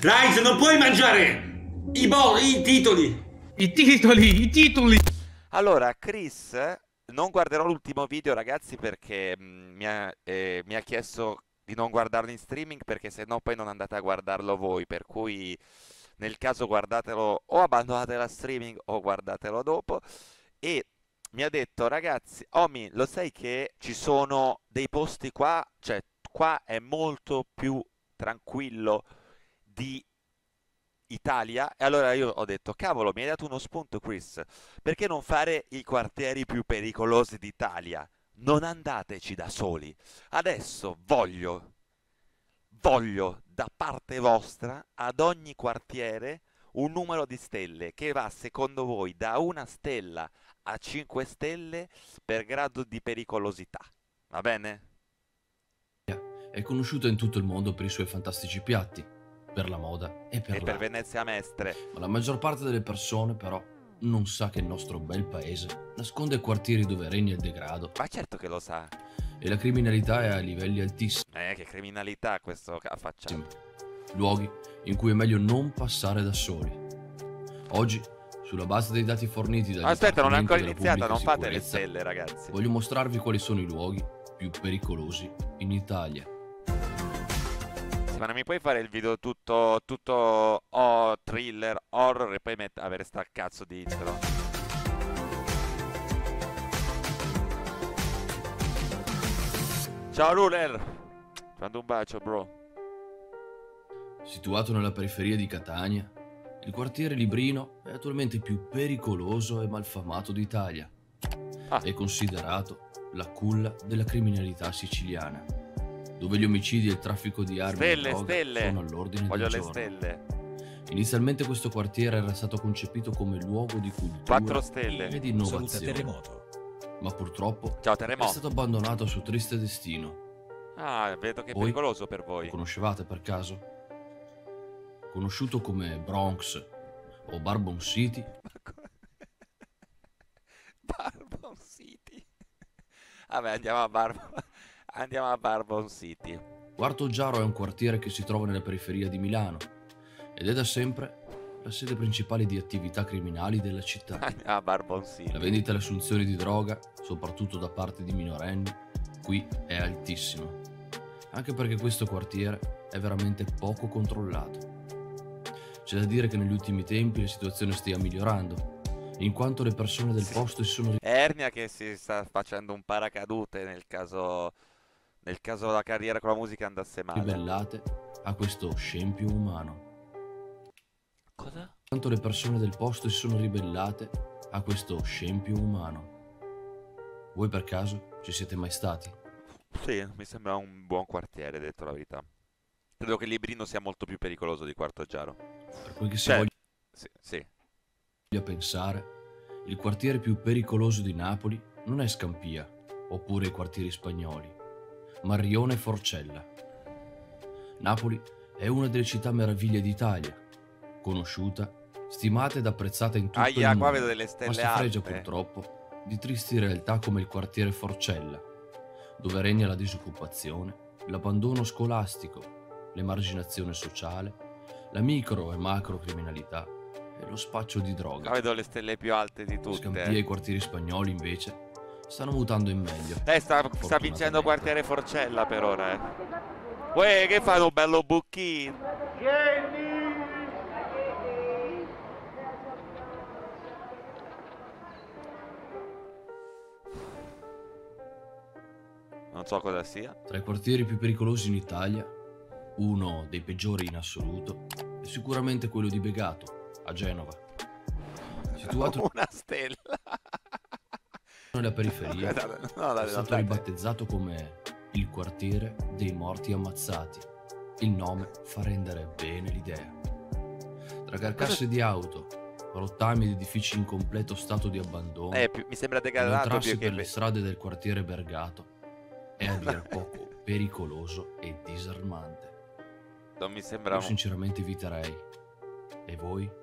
Raix, non puoi mangiare i titoli! I titoli! Allora, Chris, non guarderò l'ultimo video, ragazzi, perché mi ha chiesto di non guardarlo in streaming, perché sennò poi non andate a guardarlo voi, per cui nel caso guardatelo o abbandonate la streaming o guardatelo dopo. E mi ha detto, ragazzi, Omi, lo sai che ci sono dei posti qua, cioè qua è molto più tranquillo di Italia? E allora io ho detto, cavolo, mi hai dato uno spunto, Chris, perché non fare i quartieri più pericolosi d'Italia? Non andateci da soli. Adesso voglio da parte vostra ad ogni quartiere un numero di stelle che va secondo voi da 1 stella a 5 stelle per grado di pericolosità, va bene? È conosciuta in tutto il mondo per i suoi fantastici piatti, per la moda e per Venezia Mestre. Ma la maggior parte delle persone però non sa che il nostro bel paese nasconde quartieri dove regna il degrado. Ma certo che lo sa. E la criminalità è a livelli altissimi. Che criminalità questo facciamo. Luoghi in cui è meglio non passare da soli. Oggi, sulla base dei dati forniti dal... Aspetta, non è ancora iniziata, non fate le stelle, ragazzi. Voglio mostrarvi quali sono i luoghi più pericolosi in Italia. Ma non mi puoi fare il video tutto thriller, horror e poi avere sta cazzo di intro? Ciao Ruler! Ti mando un bacio, bro. Situato nella periferia di Catania, il quartiere Librino è attualmente il più pericoloso e malfamato d'Italia. È considerato la culla della criminalità siciliana, dove gli omicidi e il traffico di armi sono all'ordine del giorno. Inizialmente questo quartiere era stato concepito come luogo di cultura e di innovazione, ma purtroppo è stato abbandonato al suo triste destino. Ah, vedo che è pericoloso per voi. Lo conoscevate per caso? Conosciuto come Bronx o Barbon City. Barbon City. Vabbè, andiamo a Barbon City. Quarto Oggiaro è un quartiere che si trova nella periferia di Milano ed è da sempre la sede principale di attività criminali della città. A Barbon City. La vendita e l'assunzione di droga, soprattutto da parte di minorenni, qui è altissima, anche perché questo quartiere è veramente poco controllato. C'è da dire che negli ultimi tempi la situazione stia migliorando, in quanto le persone del posto si sono... Ernia che si sta facendo un paracadute nel caso la carriera con la musica andasse male. Ribellate a questo scempio umano. Cosa? Tanto le persone del posto si sono ribellate a questo scempio umano. Voi per caso ci siete mai stati? Sì, mi sembra un buon quartiere, detto la verità. Credo che Librino sia molto più pericoloso di Quarto Oggiaro. Per quel che si voglia... Sì. A pensare, il quartiere più pericoloso di Napoli non è Scampia, oppure i quartieri spagnoli, ma Rione e Forcella. Napoli è una delle città meraviglie d'Italia, conosciuta, stimata ed apprezzata in tutto il mondo, vedo delle stelle, ma si fregia purtroppo di tristi realtà come il quartiere Forcella, dove regna la disoccupazione, l'abbandono scolastico, l'emarginazione sociale, la micro e macro criminalità, lo spaccio di droga. Vedo le stelle più alte di tutte. Scampia e i quartieri spagnoli invece stanno mutando in meglio. Sta vincendo quartiere Forcella per ora. Uè, che fanno un bello bucchino. Non so cosa sia. Tra i quartieri più pericolosi in Italia, uno dei peggiori in assoluto è sicuramente quello di Begato, a Genova, situato 1 stella nella periferia. È stato ribattezzato come il quartiere dei morti ammazzati. Il nome fa rendere bene l'idea. Tra carcasse di auto, rottami ed edifici in completo stato di abbandono, mi sembra degradato più che per le strade del quartiere Bergato è a dir poco pericoloso e disarmante. Non mi sembra... Io sinceramente eviterei. E voi?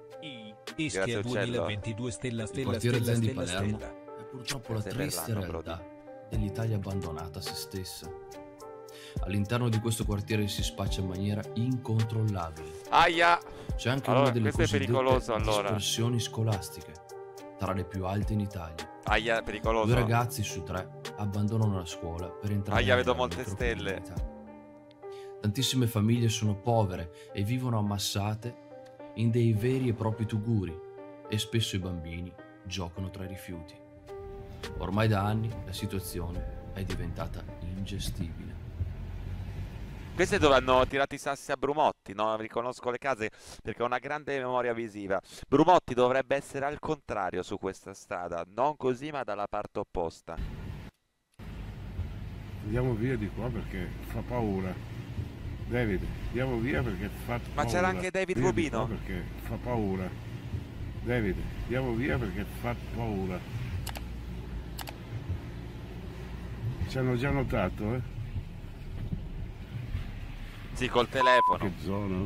Ischia 2022 stella. Il quartiere Zen di Palermo è purtroppo la triste realtà dell'Italia abbandonata a se stessa. All'interno di questo quartiere si spaccia in maniera incontrollabile. Aia! C'è anche allora, una delle cosiddette dispersioni scolastiche, tra le più alte in Italia. Aia, pericoloso. 2 ragazzi su 3 abbandonano la scuola per entrare nella metropolitana. Tantissime famiglie sono povere e vivono ammassate in dei veri e propri tuguri, e spesso i bambini giocano tra i rifiuti. Ormai da anni la situazione è diventata ingestibile. Queste dove hanno tirato i sassi a Brumotti, no? Riconosco le case perché ho una grande memoria visiva. Brumotti dovrebbe essere al contrario su questa strada, non così ma dalla parte opposta. Andiamo via di qua perché fa paura. David, andiamo via perché fa paura. Ma c'era anche David Rubino. Perché fa paura. David, andiamo via perché fa paura. Ci hanno già notato, eh? Sì, col telefono. Che zona?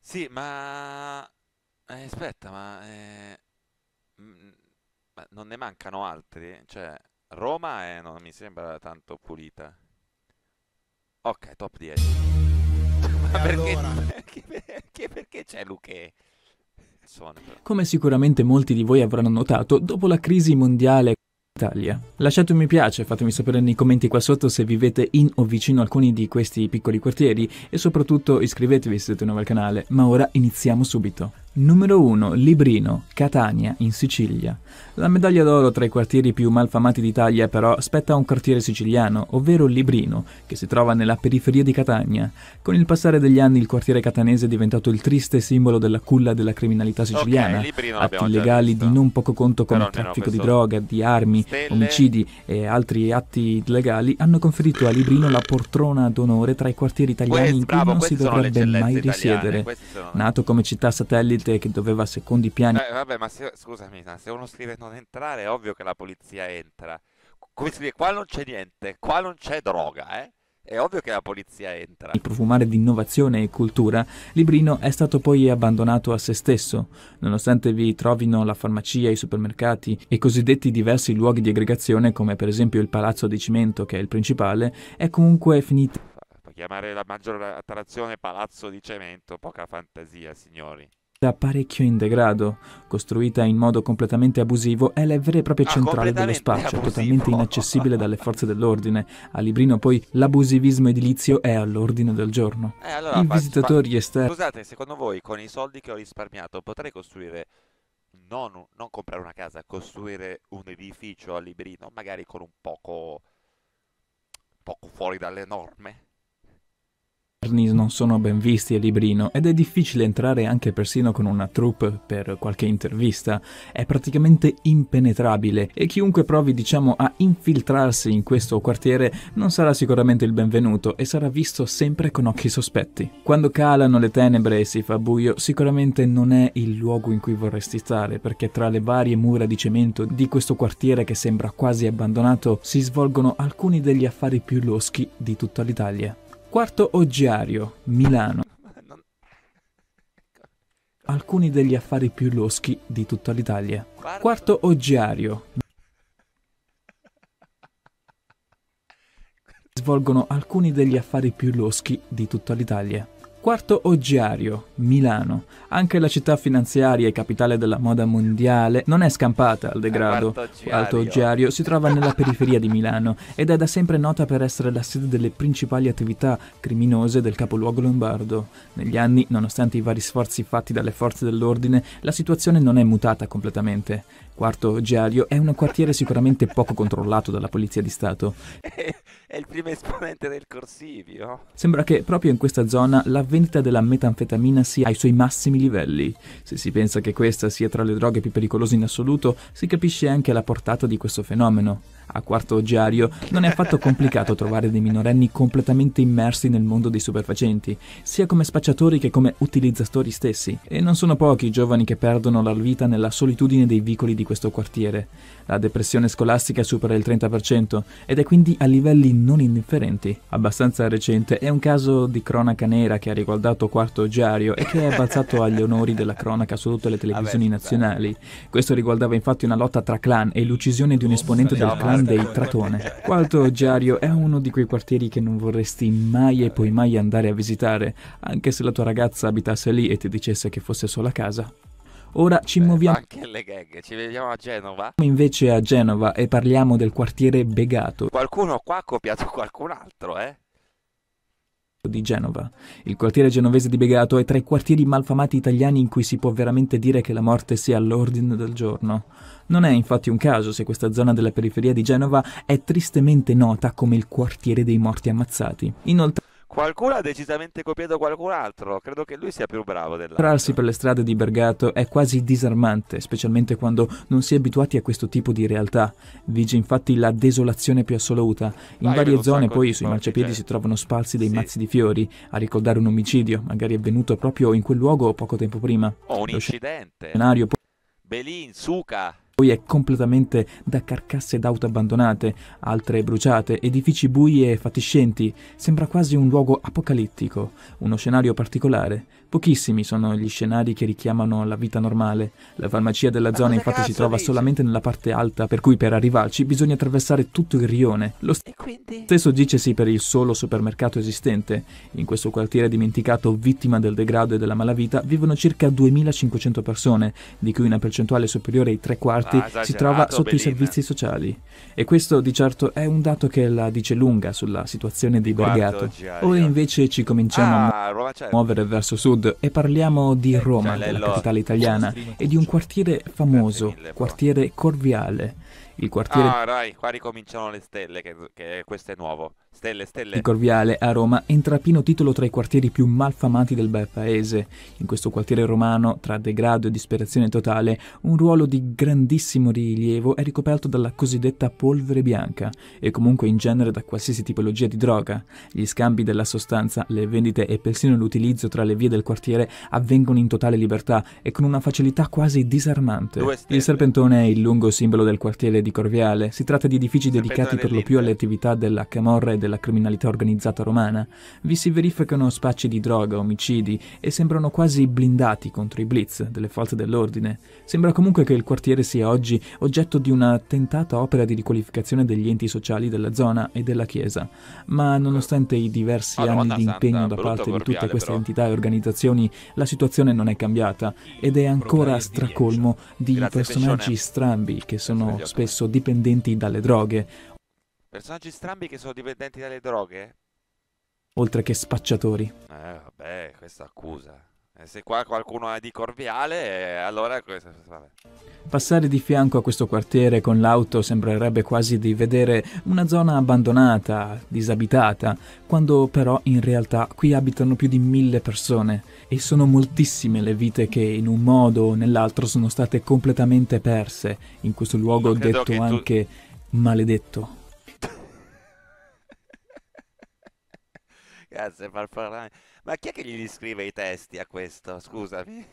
Sì, ma... aspetta, ma... non ne mancano altri? Cioè, Roma non mi sembra tanto pulita. Ok, top 10. Ma perché allora? Perché c'è Luque? Come sicuramente molti di voi avranno notato, dopo la crisi mondiale in Italia. Lasciate un mi piace, fatemi sapere nei commenti qua sotto se vivete in o vicino a alcuni di questi piccoli quartieri e soprattutto iscrivetevi se siete nuovi al canale, ma ora iniziamo subito. Numero 1. Librino, Catania, in Sicilia. La medaglia d'oro tra i quartieri più malfamati d'Italia però spetta a un quartiere siciliano, ovvero Librino, che si trova nella periferia di Catania. Con il passare degli anni il quartiere catanese è diventato il triste simbolo della culla della criminalità siciliana, okay, atti illegali di non poco conto come traffico di droga, di armi, omicidi e altri atti illegali hanno conferito a Librino la poltrona d'onore tra i quartieri italiani in cui non si dovrebbe mai risiedere. Nato come città satellite che doveva secondo i piani vabbè, ma se, scusami, se uno scrive non entrare è ovvio che la polizia entra. Come si dice, qua non c'è niente, qua non c'è droga, eh? È ovvio che la polizia entra. Il profumare di innovazione e cultura, Librino è stato poi abbandonato a se stesso. Nonostante vi trovino la farmacia, i supermercati e i cosiddetti diversi luoghi di aggregazione, come per esempio il Palazzo di Cemento, che è il principale, è comunque finito. Chiamare la maggiore attrazione Palazzo di Cemento, poca fantasia, signori. Da parecchio in degrado, costruita in modo completamente abusivo, è la vera e propria centrale dello spaccio, totalmente inaccessibile dalle forze dell'ordine. A Librino poi l'abusivismo edilizio è all'ordine del giorno. Allora, i visitatori esterni... Scusate, secondo voi con i soldi che ho risparmiato potrei costruire, non comprare una casa, costruire un edificio a Librino, magari con un poco fuori dalle norme? Non sono ben visti a Librino ed è difficile entrare anche persino con una troupe per qualche intervista. È praticamente impenetrabile e chiunque provi, diciamo, a infiltrarsi in questo quartiere non sarà sicuramente il benvenuto e sarà visto sempre con occhi sospetti. Quando calano le tenebre e si fa buio, sicuramente non è il luogo in cui vorresti stare, perché tra le varie mura di cemento di questo quartiere che sembra quasi abbandonato si svolgono alcuni degli affari più loschi di tutta l'Italia. Quarto Oggiaro, Milano. Alcuni degli affari più loschi di tutta l'Italia. Quarto Oggiaro. Svolgono alcuni degli affari più loschi di tutta l'Italia. Quarto Oggiaro, Milano. Anche la città finanziaria e capitale della moda mondiale non è scampata al degrado. Quarto Oggiaro si trova nella periferia di Milano ed è da sempre nota per essere la sede delle principali attività criminose del capoluogo lombardo. Negli anni, nonostante i vari sforzi fatti dalle forze dell'ordine, la situazione non è mutata completamente. Quarto Oggiaro è un quartiere sicuramente poco controllato dalla polizia di Stato. È il primo esponente del Corsivio. Sembra che proprio in questa zona la vendita della metanfetamina sia ai suoi massimi livelli. Se si pensa che questa sia tra le droghe più pericolose in assoluto, si capisce anche la portata di questo fenomeno. A Quarto Oggiaro non è affatto complicato trovare dei minorenni completamente immersi nel mondo dei superfacenti, sia come spacciatori che come utilizzatori stessi, e non sono pochi i giovani che perdono la vita nella solitudine dei vicoli di questo quartiere. La depressione scolastica supera il 30% ed è quindi a livelli non indifferenti. Abbastanza recente è un caso di cronaca nera che ha riguardato Quarto Oggiaro e che è balzato agli onori della cronaca su tutte le televisioni nazionali. Questo riguardava infatti una lotta tra clan e l'uccisione di un esponente del clan dei Tratone. Quarto Oggiaro è uno di quei quartieri che non vorresti mai e poi mai andare a visitare, anche se la tua ragazza abitasse lì e ti dicesse che fosse sola casa. Ora ci muoviamo anche le gag, ci vediamo a Genova. Invece a Genova e parliamo del quartiere Begato. Qualcuno qua ha copiato qualcun altro, di Genova. Il quartiere genovese di Begato è tra i quartieri malfamati italiani in cui si può veramente dire che la morte sia all'ordine del giorno. Non è infatti un caso se questa zona della periferia di Genova è tristemente nota come il quartiere dei morti ammazzati. Inoltre qualcuno ha decisamente copiato qualcun altro, credo che lui sia più bravo dell'altro. Trarsi per le strade di Begato è quasi disarmante, specialmente quando non si è abituati a questo tipo di realtà. Vige infatti la desolazione più assoluta. In varie zone poi sui marciapiedi si trovano sparsi dei mazzi di fiori, a ricordare un omicidio, magari avvenuto proprio in quel luogo poco tempo prima. O un incidente. Belin, Suca. Poi è completamente da carcasse d'auto abbandonate, altre bruciate, edifici bui e fatiscenti. Sembra quasi un luogo apocalittico, uno scenario particolare. Pochissimi sono gli scenari che richiamano la vita normale. La farmacia della zona infatti si trova solamente nella parte alta, per cui per arrivarci bisogna attraversare tutto il rione. Lo stesso dicesi per il solo supermercato esistente. In questo quartiere dimenticato, vittima del degrado e della malavita, vivono circa 2500 persone, di cui una percentuale superiore ai 3/4 si trova sotto i servizi sociali, e questo di certo è un dato che la dice lunga sulla situazione di Begato. O invece ci cominciamo a muovere verso sud e parliamo di Roma, della capitale italiana, e di un quartiere famoso, quartiere Corviale. Il quartiere qua ricominciano le stelle, che questo è nuovo. Stelle. Il Corviale a Roma entra a pieno titolo tra i quartieri più malfamati del bel paese. In questo quartiere romano, tra degrado e disperazione totale, un ruolo di grandissimo rilievo è ricoperto dalla cosiddetta polvere bianca, e comunque in genere da qualsiasi tipologia di droga. Gli scambi della sostanza, le vendite e persino l'utilizzo tra le vie del quartiere avvengono in totale libertà e con una facilità quasi disarmante. Il serpentone è il lungo simbolo del quartiere di Corviale. Si tratta di edifici dedicati per lo più alle attività della camorra e della criminalità organizzata romana. Vi si verificano spacci di droga, omicidi, e sembrano quasi blindati contro i blitz delle forze dell'ordine. Sembra comunque che il quartiere sia oggi oggetto di una tentata opera di riqualificazione degli enti sociali della zona e della chiesa, ma nonostante i diversi anni di impegno da parte di tutte queste entità e organizzazioni, la situazione non è cambiata ed è ancora stracolmo di personaggi strambi che sono spesso dipendenti dalle droghe. Personaggi strambi che sono dipendenti dalle droghe? Oltre che spacciatori. Vabbè, questa accusa. Se qua qualcuno è di Corviale, allora... Vabbè. Passare di fianco a questo quartiere con l'auto sembrerebbe quasi di vedere una zona abbandonata, disabitata, quando però in realtà qui abitano più di 1000 persone e sono moltissime le vite che in un modo o nell'altro sono state completamente perse in questo luogo detto anche maledetto. Grazie, ma chi è che gli scrive i testi a questo? Scusami.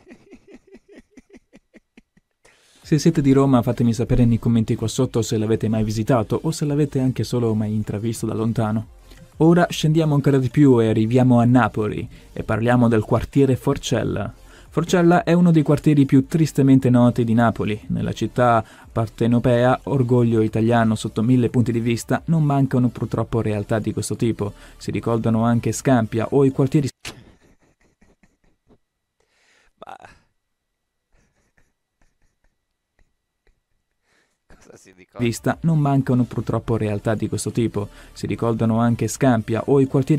Se siete di Roma fatemi sapere nei commenti qua sotto se l'avete mai visitato o se l'avete anche solo mai intravisto da lontano. Ora scendiamo ancora di più e arriviamo a Napoli e parliamo del quartiere Forcella. Forcella è uno dei quartieri più tristemente noti di Napoli. Nella città partenopea, orgoglio italiano sotto 1000 punti di vista, non mancano purtroppo realtà di questo tipo. Si ricordano anche Scampia o i quartieri...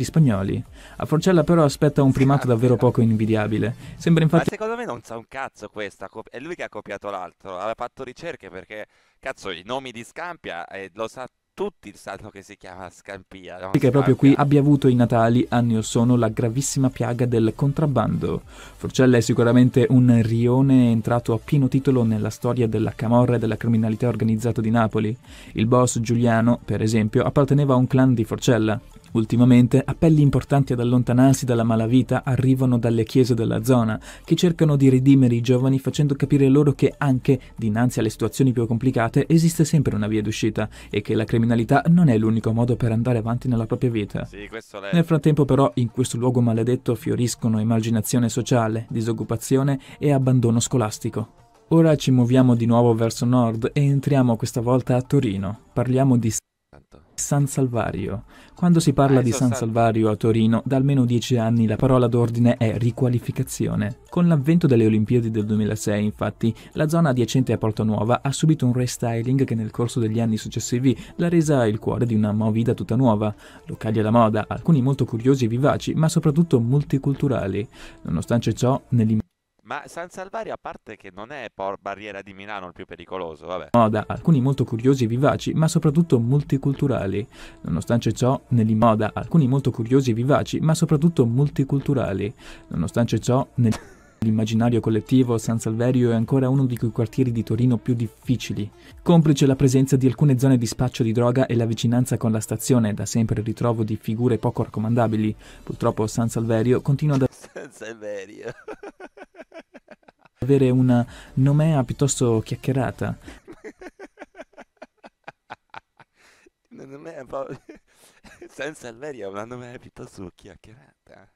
spagnoli. A Forcella però aspetta un primato davvero poco invidiabile. Sembra infatti... Ma secondo me non sa un cazzo questa, è lui che ha copiato l'altro, aveva fatto ricerche perché, cazzo, i nomi di Scampia lo sa tutti sanno che si chiama Scampia, no? Che proprio qui abbia avuto i natali anni or sono la gravissima piaga del contrabbando. Forcella è sicuramente un rione entrato a pieno titolo nella storia della camorra e della criminalità organizzata di Napoli. Il boss Giuliano, per esempio, apparteneva a un clan di Forcella. Ultimamente appelli importanti ad allontanarsi dalla malavita arrivano dalle chiese della zona, che cercano di redimere i giovani facendo capire loro che anche dinanzi alle situazioni più complicate esiste sempre una via d'uscita e che la criminalità non è l'unico modo per andare avanti nella propria vita. Sì, nel frattempo però in questo luogo maledetto fioriscono emarginazione sociale, disoccupazione e abbandono scolastico. Ora ci muoviamo di nuovo verso nord e entriamo questa volta a Torino. Parliamo di San Salvario. Quando si parla di San Salvario a Torino, da almeno 10 anni la parola d'ordine è riqualificazione. Con l'avvento delle Olimpiadi del 2006, infatti, la zona adiacente a Porta Nuova ha subito un restyling che nel corso degli anni successivi l'ha resa il cuore di una movida tutta nuova. Locali alla moda, alcuni molto curiosi e vivaci, ma soprattutto multiculturali. Nonostante ciò, Ma San Salvario, a parte che non è barriera di Milano il più pericoloso, vabbè. Moda, alcuni molto curiosi e vivaci, ma soprattutto multiculturali. Nonostante ciò, nell'imoda, alcuni molto curiosi e vivaci, ma soprattutto multiculturali. Nonostante ciò, nell'immaginario collettivo, San Salvario è ancora uno di quei quartieri di Torino più difficili. Complice la presenza di alcune zone di spaccio di droga e la vicinanza con la stazione, da sempre il ritrovo di figure poco raccomandabili. Purtroppo San Salvario continua ad avere una nomea piuttosto chiacchierata. San Salvario ha una nomea piuttosto chiacchierata.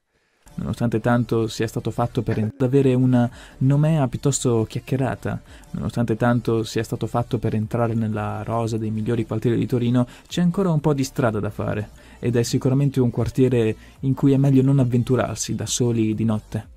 Nonostante tanto sia stato fatto per avere una nomea piuttosto chiacchierata, nonostante tanto sia stato fatto per entrare nella rosa dei migliori quartieri di Torino, c'è ancora un po' di strada da fare ed è sicuramente un quartiere in cui è meglio non avventurarsi da soli di notte.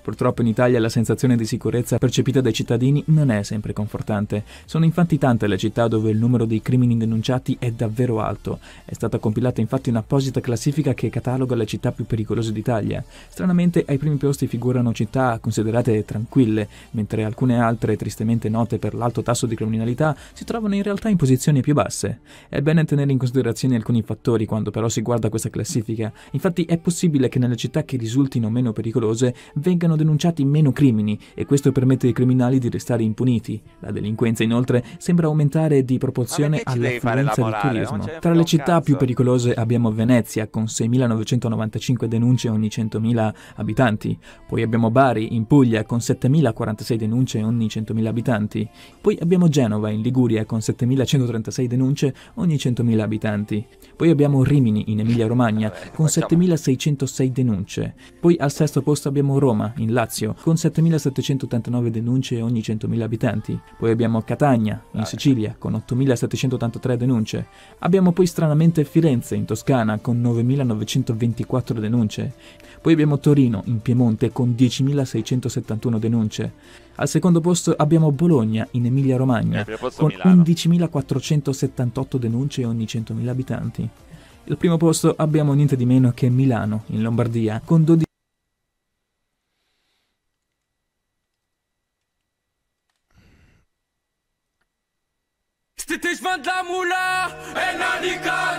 Purtroppo in Italia la sensazione di sicurezza percepita dai cittadini non è sempre confortante. Sono infatti tante le città dove il numero dei crimini denunciati è davvero alto. È stata compilata infatti un'apposita classifica che cataloga le città più pericolose d'Italia. Stranamente ai primi posti figurano città considerate tranquille, mentre alcune altre, tristemente note per l'alto tasso di criminalità, si trovano in realtà in posizioni più basse. È bene tenere in considerazione alcuni fattori quando però si guarda questa classifica. Infatti è possibile che nelle città che risultino meno pericolose vengano denunciati meno crimini e questo permette ai criminali di restare impuniti. La delinquenza inoltre sembra aumentare di proporzione all'affluenza del turismo. Tra le città più pericolose abbiamo Venezia con 6.995 denunce ogni 100.000 abitanti, poi abbiamo Bari in Puglia con 7.046 denunce ogni 100.000 abitanti, poi abbiamo Genova in Liguria con 7.136 denunce ogni 100.000 abitanti, poi abbiamo Rimini in Emilia Romagna con 7.606 denunce, poi al sesto posto abbiamo Roma in Lazio, con 7.789 denunce ogni 100.000 abitanti. Poi abbiamo Catania, in Sicilia, con 8.783 denunce. Abbiamo poi stranamente Firenze, in Toscana, con 9.924 denunce. Poi abbiamo Torino, in Piemonte, con 10.671 denunce. Al secondo posto abbiamo Bologna, in Emilia Romagna, con 11.478 denunce ogni 100.000 abitanti. Al primo posto abbiamo niente di meno che Milano, in Lombardia, con 12.000 C'était je vends de la moula et Nanika.